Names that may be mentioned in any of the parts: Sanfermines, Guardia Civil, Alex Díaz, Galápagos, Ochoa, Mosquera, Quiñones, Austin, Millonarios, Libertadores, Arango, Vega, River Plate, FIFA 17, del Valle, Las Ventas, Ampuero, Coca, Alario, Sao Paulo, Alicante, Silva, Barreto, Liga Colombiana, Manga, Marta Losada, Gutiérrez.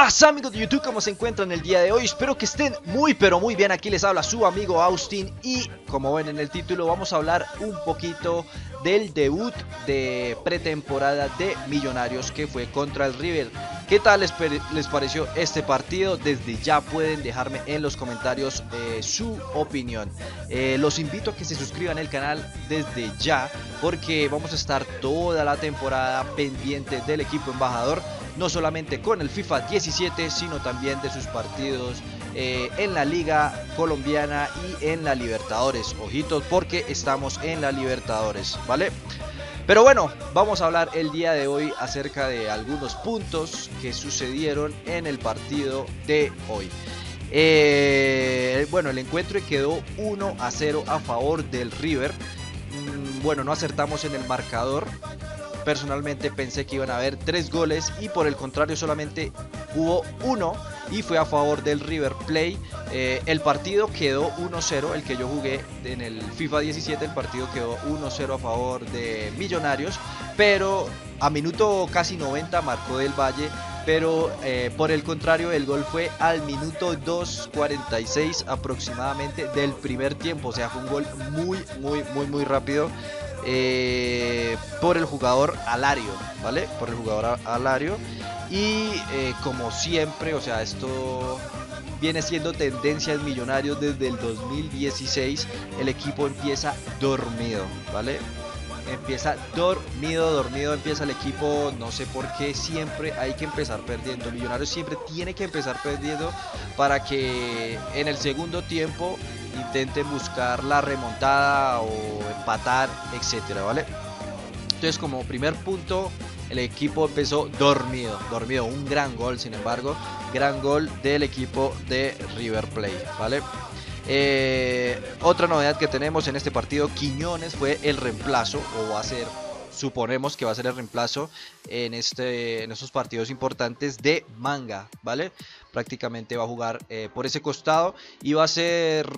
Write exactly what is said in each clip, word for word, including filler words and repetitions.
pasa, amigos de YouTube? ¿Cómo se encuentran el día de hoy? Espero que estén muy pero muy bien. Aquí les habla su amigo Austin y como ven en el título vamos a hablar un poquito del debut de pretemporada de Millonarios que fue contra el River. ¿Qué tal les, les pareció este partido? Desde ya pueden dejarme en los comentarios eh, su opinión. Eh, los invito a que se suscriban al canal desde ya porque vamos a estar toda la temporada pendiente del equipo embajador. No solamente con el FIFA diecisiete, sino también de sus partidos eh, en la Liga Colombiana y en la Libertadores. Ojitos, porque estamos en la Libertadores, ¿vale? Pero bueno, vamos a hablar el día de hoy acerca de algunos puntos que sucedieron en el partido de hoy. Eh, bueno, el encuentro quedó uno a cero a favor del River. Mm, bueno, no acertamos en el marcador. Personalmente pensé que iban a haber tres goles y por el contrario solamente hubo uno y fue a favor del River Plate. Eh, el partido quedó uno cero, el que yo jugué en el FIFA diecisiete, el partido quedó uno cero a favor de Millonarios, pero a minuto casi noventa marcó del Valle, pero eh, por el contrario el gol fue al minuto dos cuarenta y seis aproximadamente del primer tiempo, o sea fue un gol muy muy muy muy rápido. Eh, por el jugador Alario, ¿vale? Por el jugador Alario. Y eh, como siempre, o sea, esto viene siendo tendencia en Millonarios desde el dos mil dieciséis. El equipo empieza dormido, ¿vale? Empieza dormido, dormido empieza el equipo, no sé por qué siempre hay que empezar perdiendo. Millonarios siempre tiene que empezar perdiendo para que en el segundo tiempo intenten buscar la remontada o empatar, etcétera, ¿vale? Entonces como primer punto el equipo empezó dormido, dormido, un gran gol, sin embargo, gran gol del equipo de River Plate, ¿vale? Eh, otra novedad que tenemos en este partido, Quiñones fue el reemplazo, o va a ser, suponemos que va a ser el reemplazo en, este, en estos partidos importantes de Manga, ¿vale? Prácticamente va a jugar eh, por ese costado y va a ser,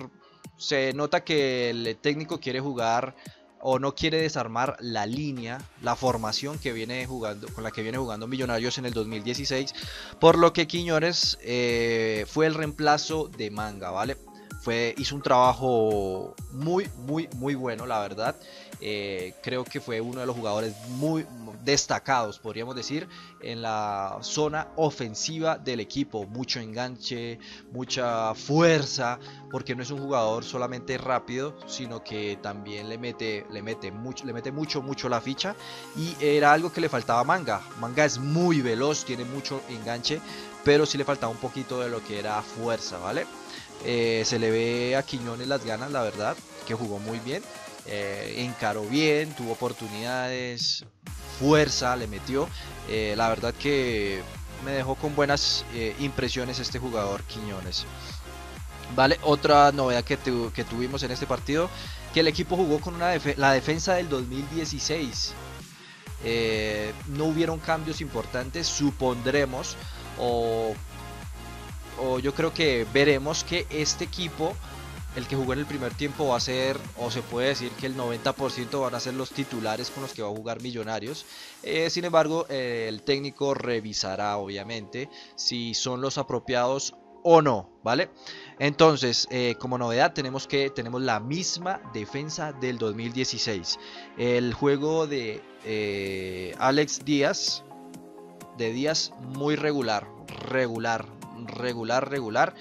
se nota que el técnico quiere jugar o no quiere desarmar la línea, la formación que viene jugando, con la que viene jugando Millonarios en el dos mil dieciséis, por lo que Quiñones eh, fue el reemplazo de Manga, ¿vale? Fue, hizo un trabajo muy, muy, muy bueno, la verdad. Eh, creo que fue uno de los jugadores muy destacados, podríamos decir, en la zona ofensiva del equipo. Mucho enganche, mucha fuerza, porque no es un jugador solamente rápido, sino que también le mete, le mete, mucho, le mete mucho, mucho la ficha. Y era algo que le faltaba a Manga. Manga es muy veloz, tiene mucho enganche, pero sí le faltaba un poquito de lo que era fuerza, ¿vale? Eh, se le ve a Quiñones las ganas, la verdad, que jugó muy bien, eh, encaró bien, tuvo oportunidades, fuerza, le metió, eh, la verdad que me dejó con buenas eh, impresiones este jugador Quiñones. Vale, otra novedad que, tu, que tuvimos en este partido, que el equipo jugó con una def- la defensa del dos mil dieciséis, eh, no hubieron cambios importantes, supondremos, o... o yo creo que veremos que este equipo, el que jugó en el primer tiempo, va a ser, o se puede decir que el noventa por ciento van a ser los titulares con los que va a jugar Millonarios. Eh, sin embargo, eh, el técnico revisará obviamente si son los apropiados o no, ¿vale? Entonces, eh, como novedad tenemos que tenemos la misma defensa del dos mil dieciséis. El juego de eh, Alex Díaz, de Díaz muy regular, regular. regular, regular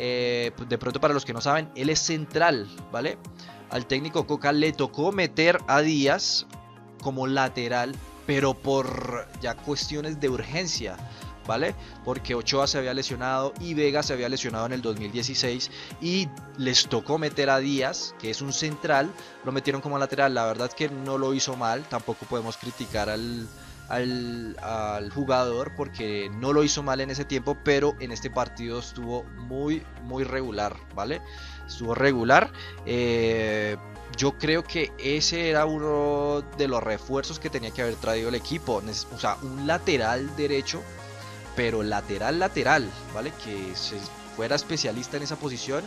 eh, de pronto para los que no saben, él es central, ¿vale? Al técnico Coca le tocó meter a Díaz como lateral, pero por ya cuestiones de urgencia, ¿vale? Porque Ochoa se había lesionado y Vega se había lesionado en el dos mil dieciséis y les tocó meter a Díaz, que es un central, lo metieron como lateral. La verdad que no lo hizo mal, tampoco podemos criticar al Al, al jugador porque no lo hizo mal en ese tiempo, pero en este partido estuvo muy muy regular, ¿vale? Estuvo regular. eh, yo creo que ese era uno de los refuerzos que tenía que haber traído el equipo, o sea, un lateral derecho, pero lateral lateral, ¿vale? Que se fuera especialista en esa posición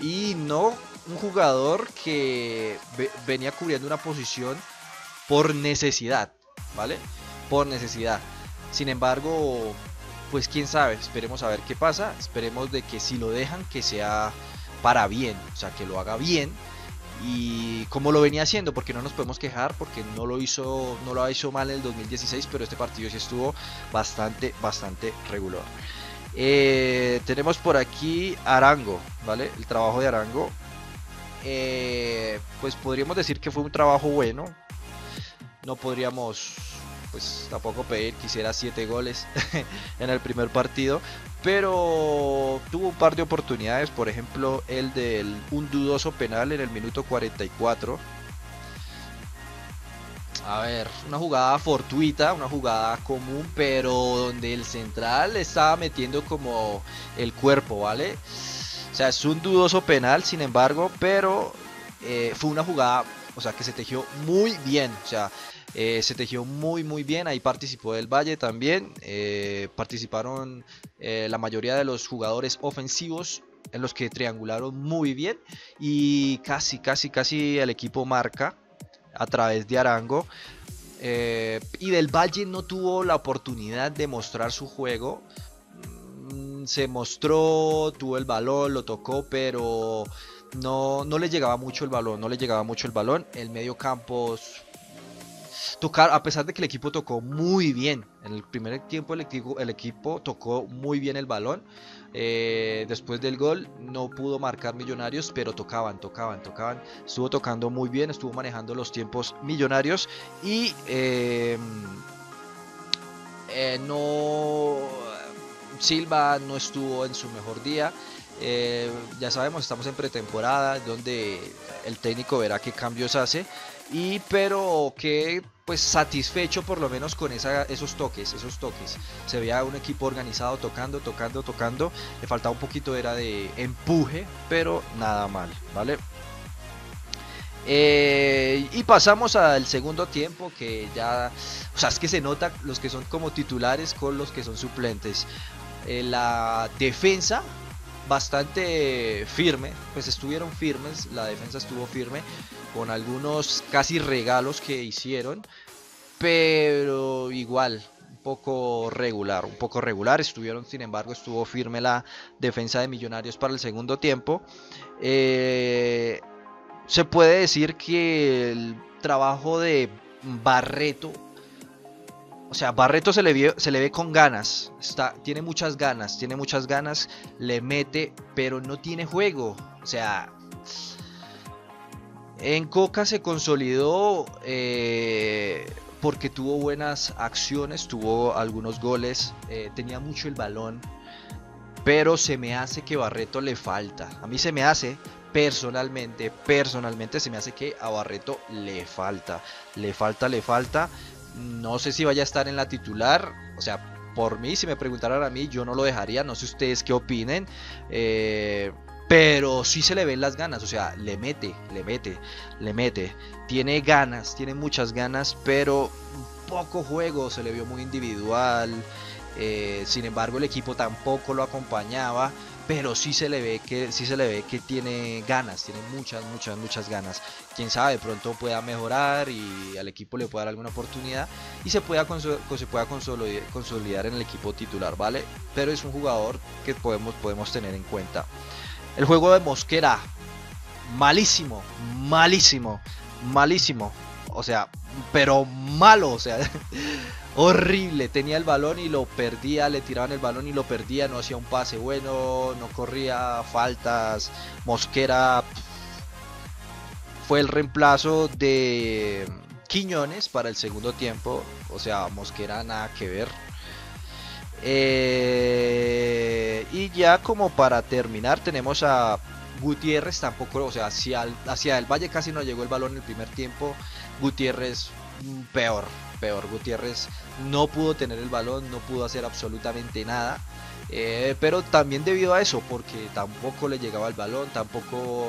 y no un jugador que ve, venía cubriendo una posición por necesidad, ¿vale? Por necesidad. Sin embargo, pues quién sabe, esperemos a ver qué pasa, esperemos de que si lo dejan que sea para bien, o sea que lo haga bien y como lo venía haciendo, porque no nos podemos quejar, porque no lo hizo, no lo hizo mal en el dos mil dieciséis, pero este partido sí estuvo bastante, bastante regular. Eh, tenemos por aquí Arango, ¿vale? El trabajo de Arango, eh, pues podríamos decir que fue un trabajo bueno, no podríamos pues tampoco pedir que hiciera siete goles en el primer partido, pero tuvo un par de oportunidades, por ejemplo el del un dudoso penal en el minuto cuarenta y cuatro. A ver, una jugada fortuita, una jugada común, pero donde el central estaba metiendo como el cuerpo, ¿vale? O sea, es un dudoso penal, sin embargo, pero eh, fue una jugada, o sea, que se tejió muy bien, o sea, eh, se tejió muy, muy bien, ahí participó del Valle también, eh, participaron eh, la mayoría de los jugadores ofensivos, en los que triangularon muy bien, y casi, casi, casi el equipo marca a través de Arango, eh, y del Valle no tuvo la oportunidad de mostrar su juego, se mostró, tuvo el balón, lo tocó, pero no, no le llegaba mucho el balón, no le llegaba mucho el balón, el medio campo, tocar, a pesar de que el equipo tocó muy bien, en el primer tiempo el equipo, el equipo tocó muy bien el balón, Eh, después del gol no pudo marcar Millonarios, pero tocaban, tocaban, tocaban, estuvo tocando muy bien, estuvo manejando los tiempos Millonarios y eh, eh, no, Silva no estuvo en su mejor día, eh, ya sabemos, estamos en pretemporada donde el técnico verá qué cambios hace, y pero que pues satisfecho por lo menos con esa, esos toques, esos toques, se veía un equipo organizado tocando, tocando, tocando, le faltaba un poquito era de empuje, pero nada mal, ¿vale? Eh, y pasamos al segundo tiempo que ya, o sea, es que se nota los que son como titulares con los que son suplentes, eh, la defensa bastante firme, pues estuvieron firmes, la defensa estuvo firme con algunos casi regalos que hicieron, pero igual un poco regular, un poco regular estuvieron, sin embargo estuvo firme la defensa de Millonarios para el segundo tiempo. Eh, se puede decir que el trabajo de Barreto, o sea, Barreto se le ve, se le ve con ganas, está, tiene muchas ganas, tiene muchas ganas, le mete, pero no tiene juego. O sea, en Coca se consolidó eh, porque tuvo buenas acciones, tuvo algunos goles, eh, tenía mucho el balón, pero se me hace que Barreto le falta. A mí se me hace... Personalmente, personalmente se me hace que a Barreto le falta, le falta, le falta. No sé si vaya a estar en la titular, o sea, por mí, si me preguntaran a mí, yo no lo dejaría, no sé ustedes qué opinen, eh, pero sí se le ven las ganas, o sea, le mete, le mete, le mete, tiene ganas, tiene muchas ganas, pero poco juego, se le vio muy individual, eh, sin embargo el equipo tampoco lo acompañaba. Pero sí se le ve que sí se le ve que tiene ganas, tiene muchas, muchas, muchas ganas. Quién sabe, de pronto pueda mejorar y al equipo le pueda dar alguna oportunidad y se pueda, se pueda consolidar en el equipo titular, ¿vale? Pero es un jugador que podemos, podemos tener en cuenta. El juego de Mosquera, malísimo, malísimo, malísimo. O sea, pero malo, o sea, horrible, tenía el balón y lo perdía, le tiraban el balón y lo perdía, no hacía un pase bueno, no corría, faltas. Mosquera fue el reemplazo de Quiñones para el segundo tiempo, o sea, Mosquera nada que ver. Eh, y ya como para terminar tenemos a Gutiérrez, tampoco, o sea, hacia el, hacia el Valle casi no llegó el balón en el primer tiempo. Gutiérrez, peor, peor. Gutiérrez no pudo tener el balón, no pudo hacer absolutamente nada. Eh, pero también debido a eso, porque tampoco le llegaba el balón, tampoco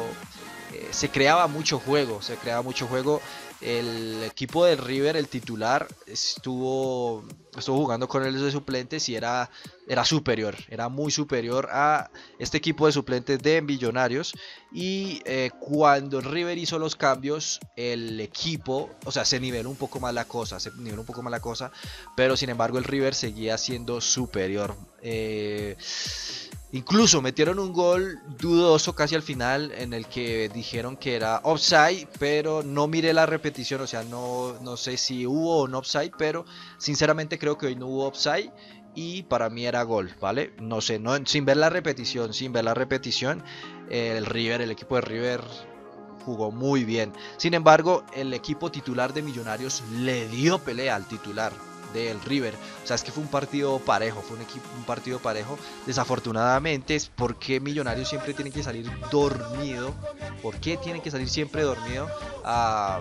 eh, se creaba mucho juego, se creaba mucho juego. El equipo del River, el titular, estuvo, estuvo jugando con él de suplentes y era, era superior, era muy superior a este equipo de suplentes de Millonarios. Y eh, cuando River hizo los cambios, el equipo, o sea, se niveló un poco más la cosa, se niveló un poco más la cosa, pero sin embargo el River seguía siendo superior. Eh, Incluso metieron un gol dudoso casi al final en el que dijeron que era offside, pero no miré la repetición, o sea, no, no sé si hubo o no offside, pero sinceramente creo que hoy no hubo offside y para mí era gol, ¿vale? No sé, no, sin ver la repetición, sin ver la repetición, el River, el equipo de River jugó muy bien. Sin embargo, el equipo titular de Millonarios le dio pelea al titular del River, o sea, es que fue un partido parejo, fue un, equipo, un partido parejo. Desafortunadamente, es porque Millonarios siempre tienen que salir dormido. ¿Por qué tienen que salir siempre dormido a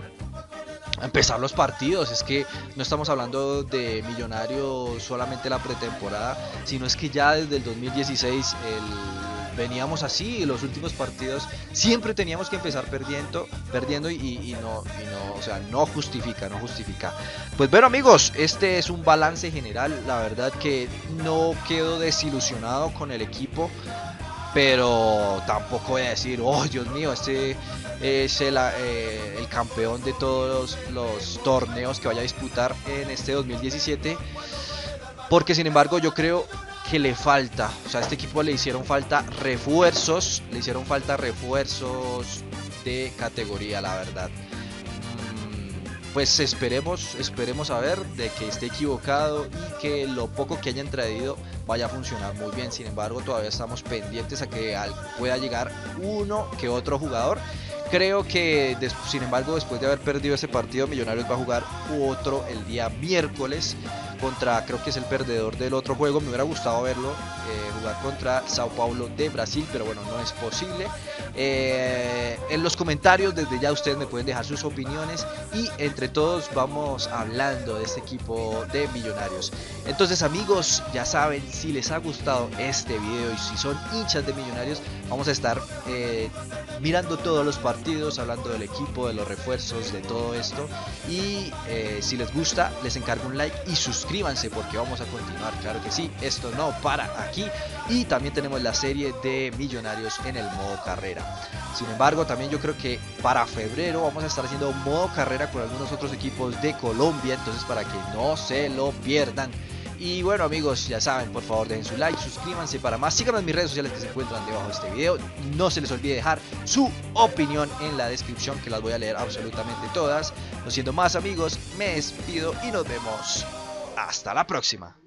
empezar los partidos? Es que no estamos hablando de Millonarios solamente la pretemporada, sino es que ya desde el dos mil dieciséis el... veníamos así, los últimos partidos siempre teníamos que empezar perdiendo, perdiendo y, y, no, y no, o sea, no justifica, no justifica. Pues bueno amigos, este es un balance general, la verdad que no quedo desilusionado con el equipo, pero tampoco voy a decir, oh Dios mío, este es el, eh, el campeón de todos los torneos que vaya a disputar en este dos mil diecisiete, porque sin embargo yo creo que le falta, o sea, a este equipo le hicieron falta refuerzos, le hicieron falta refuerzos de categoría, la verdad. Pues esperemos, esperemos a ver de que esté equivocado y que lo poco que hayan traído vaya a funcionar muy bien. Sin embargo, todavía estamos pendientes a que pueda llegar uno que otro jugador. Creo que, sin embargo, después de haber perdido ese partido, Millonarios va a jugar otro el día miércoles contra, creo que es el perdedor del otro juego. Me hubiera gustado verlo eh, jugar contra Sao Paulo de Brasil, pero bueno, no es posible. Eh, en los comentarios desde ya ustedes me pueden dejar sus opiniones y entre todos vamos hablando de este equipo de Millonarios. Entonces amigos, ya saben, si les ha gustado este video y si son hinchas de Millonarios, vamos a estar eh, mirando todos los partidos, hablando del equipo, de los refuerzos, de todo esto. Y eh, si les gusta, les encargo un like y suscríbanse porque vamos a continuar, claro que sí, esto no para aquí. Y también tenemos la serie de Millonarios en el modo carrera. Sin embargo, también yo creo que para febrero vamos a estar haciendo modo carrera con algunos otros equipos de Colombia, entonces para que no se lo pierdan. Y bueno amigos, ya saben, por favor dejen su like, suscríbanse para más, síganme en mis redes sociales que se encuentran debajo de este video. No se les olvide dejar su opinión en la descripción que las voy a leer absolutamente todas. No siendo más amigos, me despido y nos vemos hasta la próxima.